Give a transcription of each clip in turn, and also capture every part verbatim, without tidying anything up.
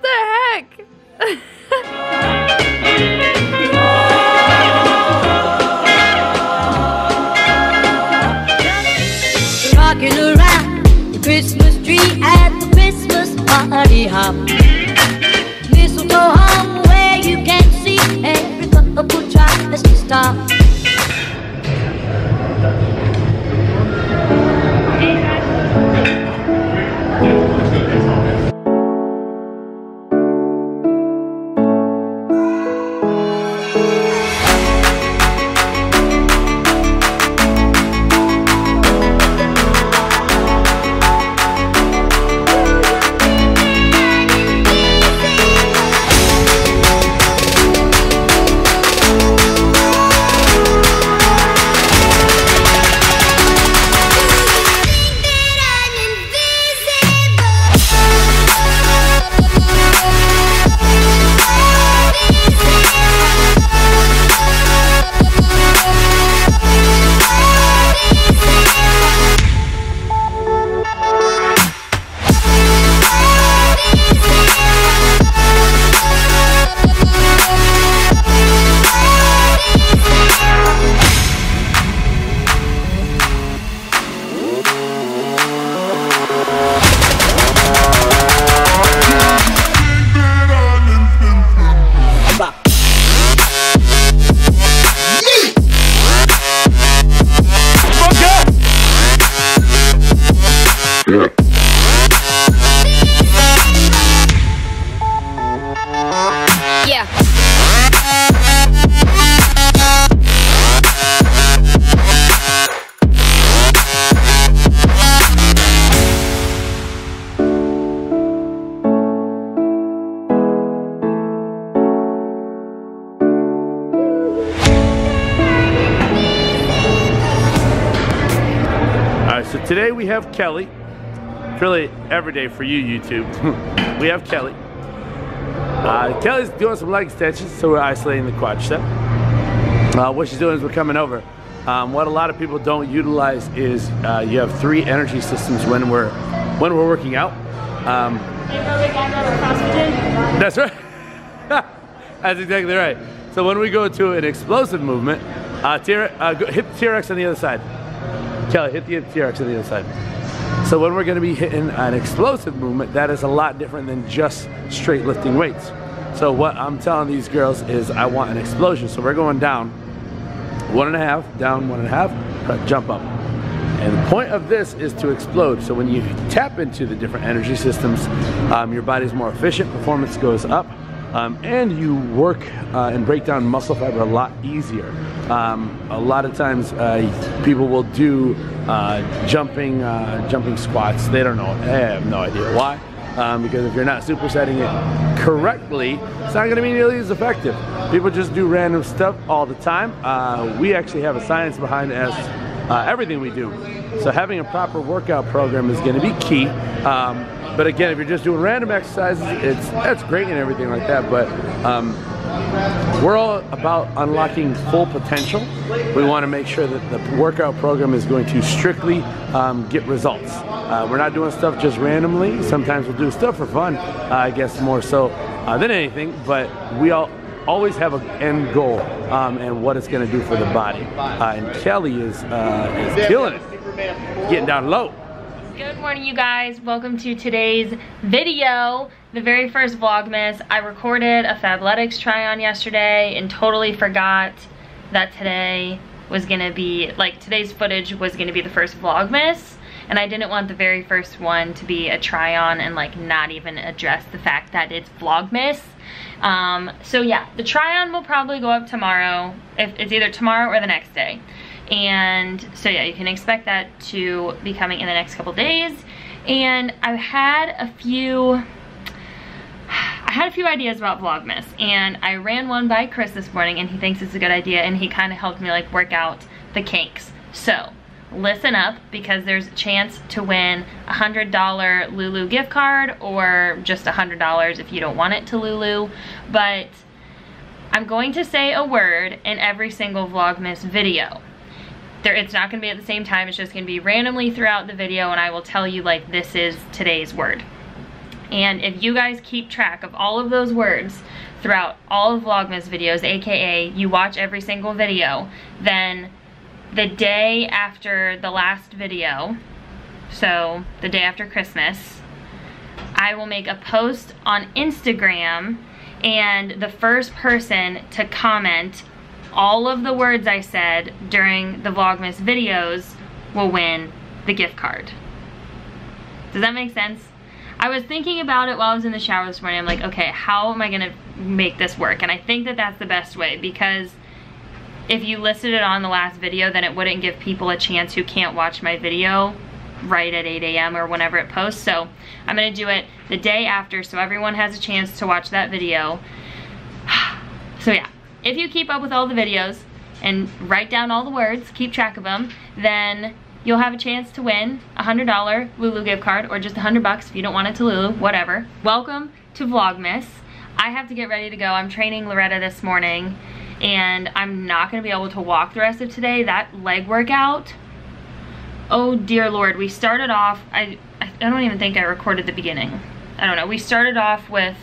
What the heck? Rocking around the Christmas tree at the Christmas party hop. Mistletoe hung where you can see every couple tries to stop. Today we have Kelly. It's really every day for you, YouTube. We have Kelly. Uh, Kelly's doing some leg extensions, so we're isolating the quad step. Uh, what she's doing is we're coming over. Um, what a lot of people don't utilize is uh, you have three energy systems when we're when we're working out. Um, that's right. That's exactly right. So when we go to an explosive movement, uh, uh, hit the T R X on the other side. Kelly, hit the T R X on the other side. So when we're gonna be hitting an explosive movement, that is a lot different than just straight lifting weights. So what I'm telling these girls is I want an explosion. So we're going down one and a half, down one and a half, jump up. And the point of this is to explode. So when you tap into the different energy systems, um, your body's more efficient, performance goes up, um, and you work uh, and break down muscle fiber a lot easier. Um, a lot of times uh, people will do uh, jumping uh, jumping squats. They don't know. They have no idea why. Um, because if you're not supersetting it correctly, it's not going to be nearly as effective. People just do random stuff all the time. Uh, we actually have a science behind as uh, everything we do. So having a proper workout program is going to be key. Um, but again, if you're just doing random exercises, it's that's great and everything like that. But um, we're all about unlocking full potential. We want to make sure that the workout program is going to strictly um, get results. Uh, we're not doing stuff just randomly. Sometimes we'll do stuff for fun, uh, I guess more so uh, than anything, but we all always have an end goal um, and what it's going to do for the body. Uh, and Kelly is, uh, is killing it, getting down low. Good morning, you guys. Welcome to today's video. The very first Vlogmas. I recorded a Fabletics try on yesterday and totally forgot that today was gonna be, like today's footage was gonna be the first Vlogmas. And I didn't want the very first one to be a try on and like not even address the fact that it's Vlogmas. Um, so yeah, the try on will probably go up tomorrow. If it's either tomorrow or the next day. And so yeah, you can expect that to be coming in the next couple days. And I've had a few, I had a few ideas about Vlogmas, and I ran one by Chris this morning and he thinks it's a good idea, and he kind of helped me like work out the kinks. So listen up, because there's a chance to win a one hundred dollar Lulu gift card, or just one hundred dollars if you don't want it to Lulu, but I'm going to say a word in every single Vlogmas video. There, it's not going to be at the same time, it's just going to be randomly throughout the video, and I will tell you like this is today's word. And if you guys keep track of all of those words throughout all of Vlogmas videos, aka you watch every single video, then the day after the last video, so the day after Christmas, I will make a post on Instagram, and the first person to comment all of the words I said during the Vlogmas videos will win the gift card. Does that make sense? I was thinking about it while I was in the shower this morning. I'm like, okay, how am I gonna make this work? And I think that that's the best way, because if you listed it on the last video, then it wouldn't give people a chance who can't watch my video right at eight A M or whenever it posts. So I'm gonna do it the day after so everyone has a chance to watch that video. So yeah, if you keep up with all the videos and write down all the words, keep track of them, then you'll have a chance to win a one hundred dollar Lulu gift card, or just one hundred bucks if you don't want it to Lulu, whatever. Welcome to Vlogmas. I have to get ready to go. I'm training Loretta this morning, and I'm not gonna be able to walk the rest of today. That leg workout, oh dear Lord, we started off, I, I don't even think I recorded the beginning. I don't know, we started off with,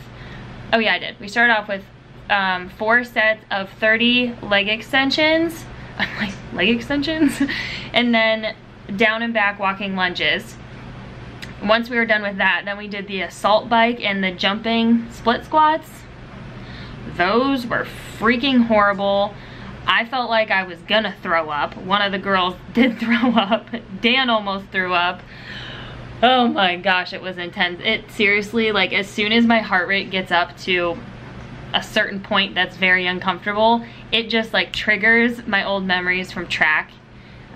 oh yeah I did. We started off with um, four sets of thirty leg extensions, like leg extensions? And then down and back walking lunges. Once we were done with that, then we did the assault bike and the jumping split squats. Those were freaking horrible. I felt like I was gonna throw up. One of the girls did throw up. Dan almost threw up. Oh my gosh, it was intense. It seriously, like as soon as my heart rate gets up to a certain point that's very uncomfortable, it just like triggers my old memories from track.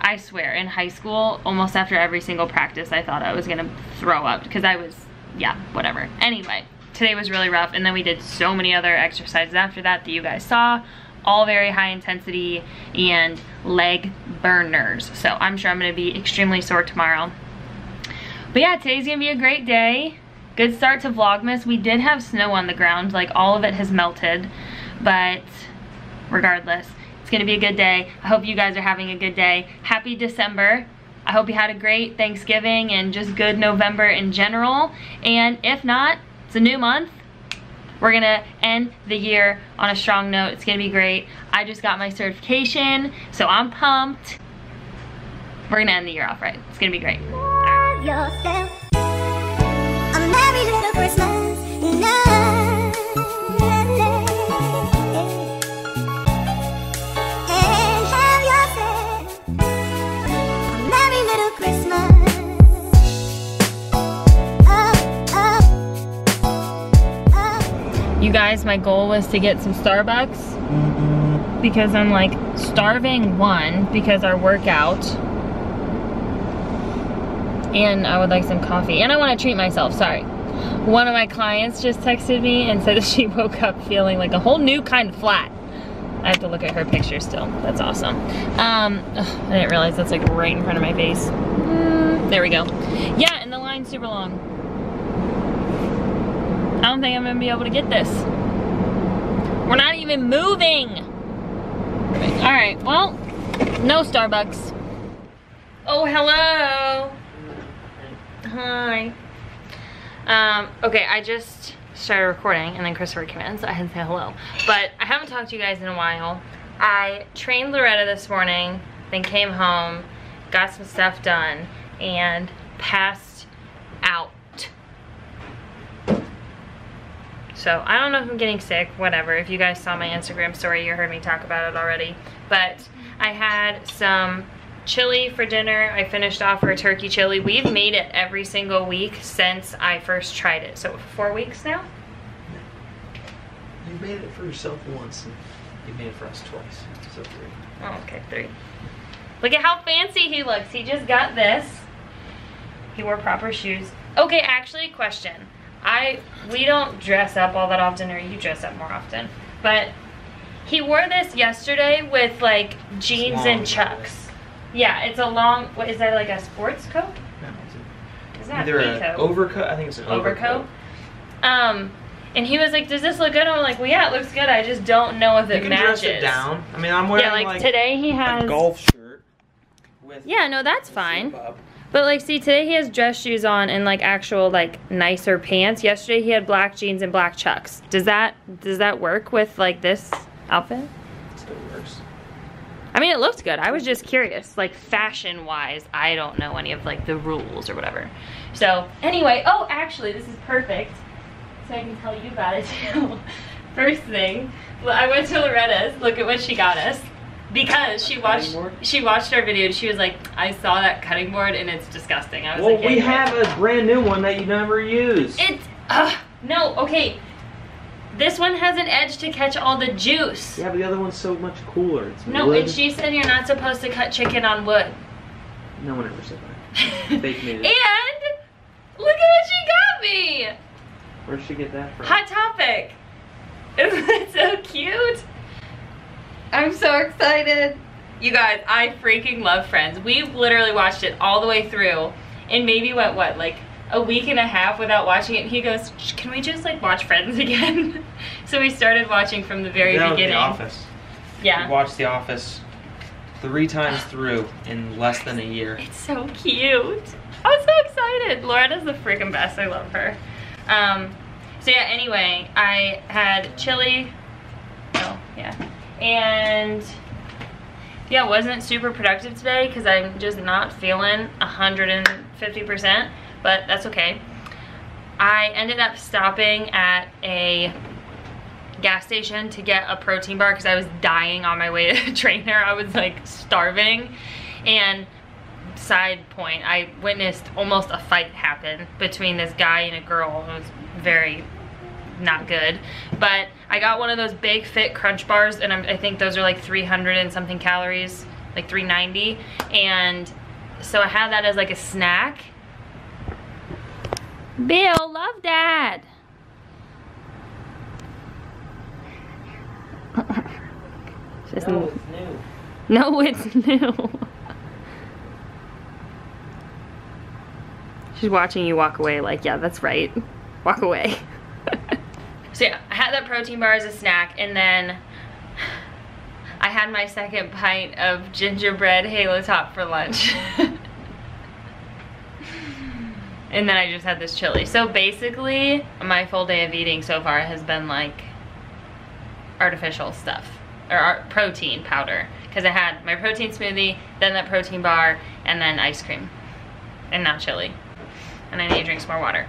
I swear, in high school, almost after every single practice, I thought I was gonna throw up because I was, yeah, whatever. Anyway, today was really rough, and then we did so many other exercises after that that you guys saw. All very high intensity and leg burners. So I'm sure I'm gonna be extremely sore tomorrow. But yeah, today's gonna be a great day. Good start to Vlogmas. We did have snow on the ground, like all of it has melted, but regardless, it's gonna be a good day. I hope you guys are having a good day. Happy December. I hope you had a great Thanksgiving and just good November in general. And if not, it's a new month. We're gonna end the year on a strong note. It's gonna be great. I just got my certification, so I'm pumped. We're gonna end the year off right. It's gonna be great. Love yourself. A merry little Christmas. And have yourself a merry little Christmas. You guys, my goal was to get some Starbucks because I'm like starving, one, because our workout, and I would like some coffee, and I want to treat myself, sorry. One of my clients just texted me and said that she woke up feeling like a whole new kind of flat. I have to look at her picture still, that's awesome. Um, ugh, I didn't realize that's like right in front of my face. Mm, there we go. Yeah, and the line's super long. I don't think I'm gonna be able to get this. We're not even moving. All right, well, no Starbucks. Oh, hello. Hi. Um, okay, I just started recording and then Christopher came in, so I didn't say hello. But I haven't talked to you guys in a while. I trained Loretta this morning, then came home, got some stuff done, and passed out. So I don't know if I'm getting sick, whatever. If you guys saw my Instagram story, you heard me talk about it already. But I had some chili for dinner. I finished off her turkey chili. We've made it every single week since I first tried it. So four weeks now? You made it for yourself once, and you made it for us twice, so three. Oh, okay, three. Look at how fancy he looks. He just got this. He wore proper shoes. Okay, actually, question. I, we don't dress up all that often, or you dress up more often, but he wore this yesterday with like jeans and chucks. Yeah, it's a long, what is that, like a sports coat? No, it's a, is that either an overcoat? I think it's an overcoat. overcoat. Um, and he was like, does this look good? I'm like, well yeah, it looks good, I just don't know if it matches. You can dress it down. I mean, I'm wearing yeah, like, like today he has a golf shirt with, yeah, no, that's fine. But like, see, today he has dress shoes on and like actual like nicer pants. Yesterday he had black jeans and black chucks. Does that does that work with like this outfit? It still works. I mean, it looked good. I was just curious, like fashion wise, I don't know any of like the rules or whatever. So anyway, oh, actually this is perfect. So I can tell you about it too. First thing, well, I went to Loretta's. Look at what she got us. Because she watched she watched our video and she was like, I saw that cutting board and it's disgusting. I was well, like, well, yeah, we have it. A brand new one that you never use. It's, uh, no, okay. This one has an edge to catch all the juice. Yeah, but the other one's so much cooler. It's no, wood. And she said you're not supposed to cut chicken on wood. No one ever said that. Fake news. And look at what she got me. Where'd she get that from? Hot Topic. Isn't that so cute? I'm so excited. You guys, I freaking love Friends. We've literally watched it all the way through and maybe went, what, like a week and a half without watching it. And he goes, can we just like watch Friends again? So we started watching from the very that beginning. Was The Office. Yeah. We watched The Office three times through in less than a year. It's so cute. I'm so excited. Loretta's the freaking best. I love her. Um, so yeah, anyway, I had chili. Oh, yeah. And yeah, wasn't super productive today because I'm just not feeling a hundred and fifty percent, but that's okay. I ended up stopping at a gas station to get a protein bar because I was dying on my way to the trainer. I was like starving. And side point, I witnessed almost a fight happen between this guy and a girl. It was very not good, but I got one of those Big Fit Crunch Bars, and I'm, I think those are like three hundred and something calories, like three ninety, and so I had that as like a snack. Bill, love that. Just no, it's new. No, it's new. She's watching you walk away like, yeah, that's right. Walk away. So yeah, I had that protein bar as a snack, and then I had my second pint of gingerbread Halo Top for lunch. And then I just had this chili. So basically, my full day of eating so far has been like artificial stuff, or art protein powder. Because I had my protein smoothie, then that protein bar, and then ice cream. And now chili. And I need to drink some more water.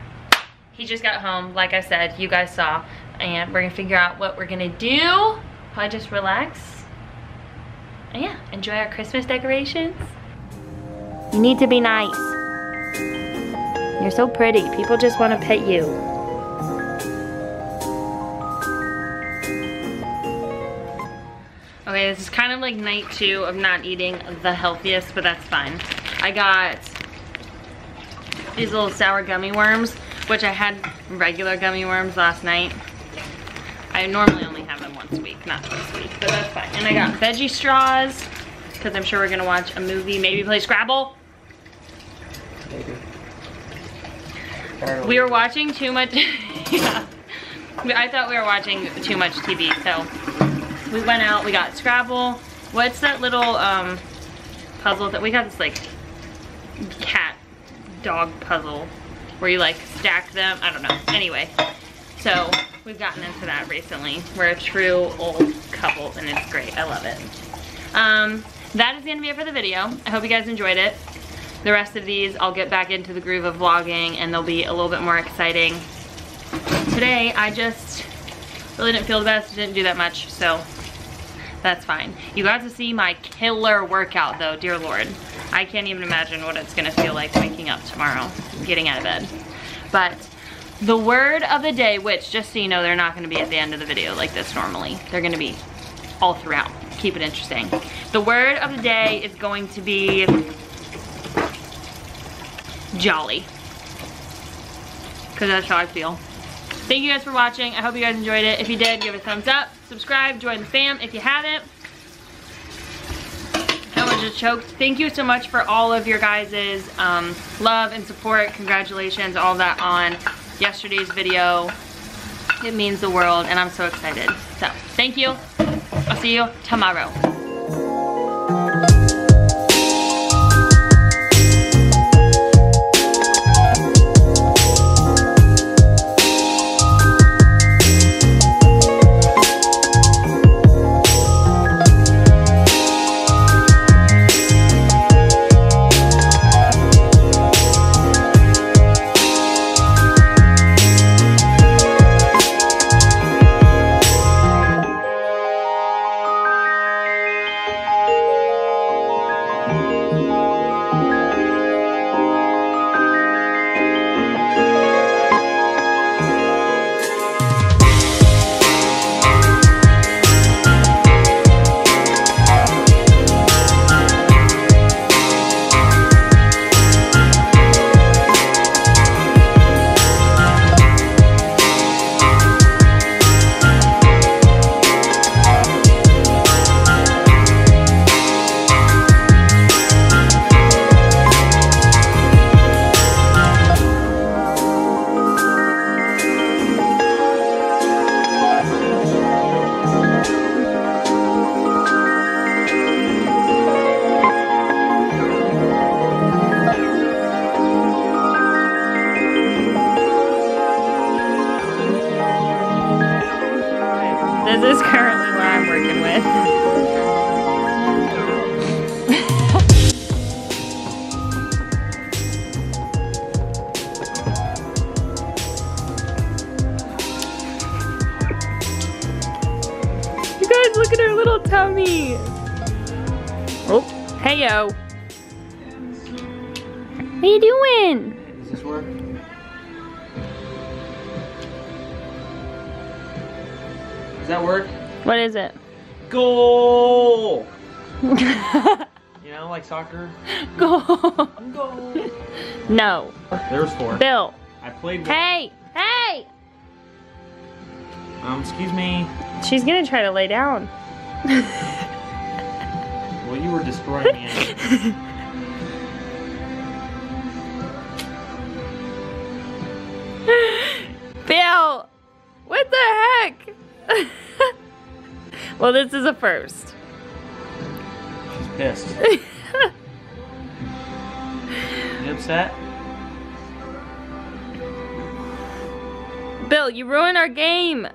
He just got home, like I said, you guys saw, and we're gonna figure out what we're gonna do. Probably just relax. And yeah, enjoy our Christmas decorations. You need to be nice. You're so pretty. People just wanna pet you. Okay, this is kind of like night two of not eating the healthiest, but that's fine. I got these little sour gummy worms, which I had regular gummy worms last night. I normally only have them once a week, not twice a week, but that's fine. And I got veggie straws, because I'm sure we're gonna watch a movie, maybe play Scrabble. Maybe. We were watching too much, yeah. I thought we were watching too much T V, so we went out, we got Scrabble. What's that little um, puzzle that, we got this like cat dog puzzle where you like stack them, I don't know. Anyway, so we've gotten into that recently. We're a true old couple and it's great, I love it. Um, that is gonna be it for the video. I hope you guys enjoyed it. The rest of these, I'll get back into the groove of vlogging and they'll be a little bit more exciting. Today, I just really didn't feel the best, didn't do that much, so that's fine. You got to see my killer workout though, dear Lord. I can't even imagine what it's gonna feel like waking up tomorrow, getting out of bed. But the word of the day, which just so you know, they're not gonna be at the end of the video like this normally. They're gonna be all throughout. Keep it interesting. The word of the day is going to be jolly. Cause that's how I feel. Thank you guys for watching. I hope you guys enjoyed it. If you did, give it a thumbs up, subscribe, join the fam if you haven't. Just choked. Thank you so much for all of your guys's um, love and support. Congratulations, all that on yesterday's video. It means the world and I'm so excited. So thank you. I'll see you tomorrow. This is currently what I'm working with. You guys, look at her little tummy. Oh, hey yo. What are you doing? Does this work? Does that work? What is it? Goal! You know, like soccer? Goal! Goal! No. There's four. Bill. I played one. Hey! Hey! Um, excuse me. She's gonna try to lay down. Well, you were destroying the animal. Bill! What the heck? Well, this is a first. She's pissed. You upset? Bill, you ruined our game!